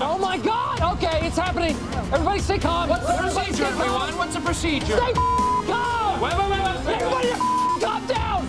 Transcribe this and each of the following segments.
Oh my God! Okay, it's happening. Everybody stay calm. What's the procedure, everyone? What's the procedure? Stay calm! Wait. Everybody calm down!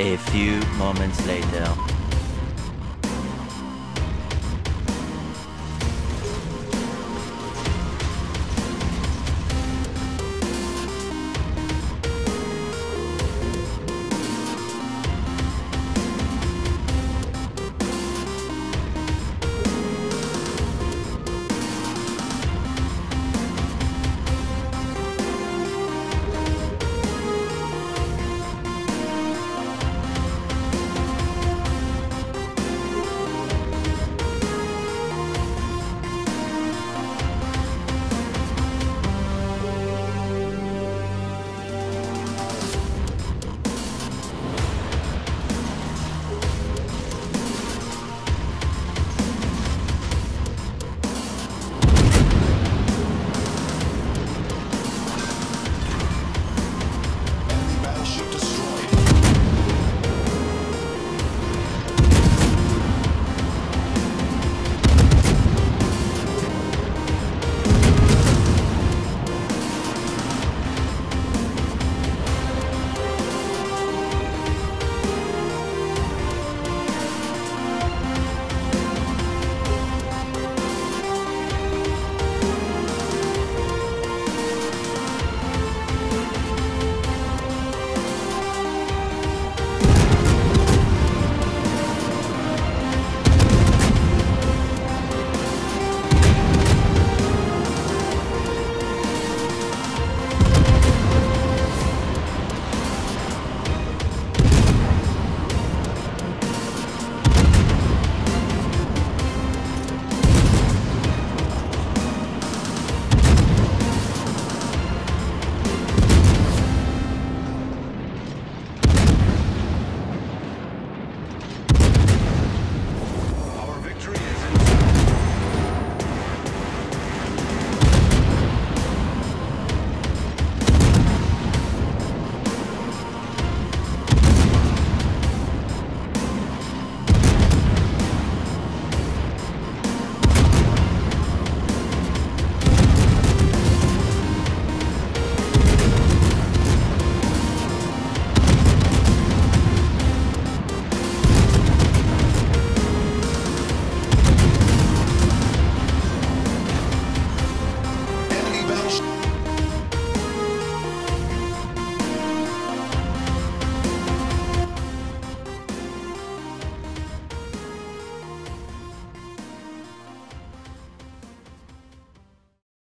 A few moments later.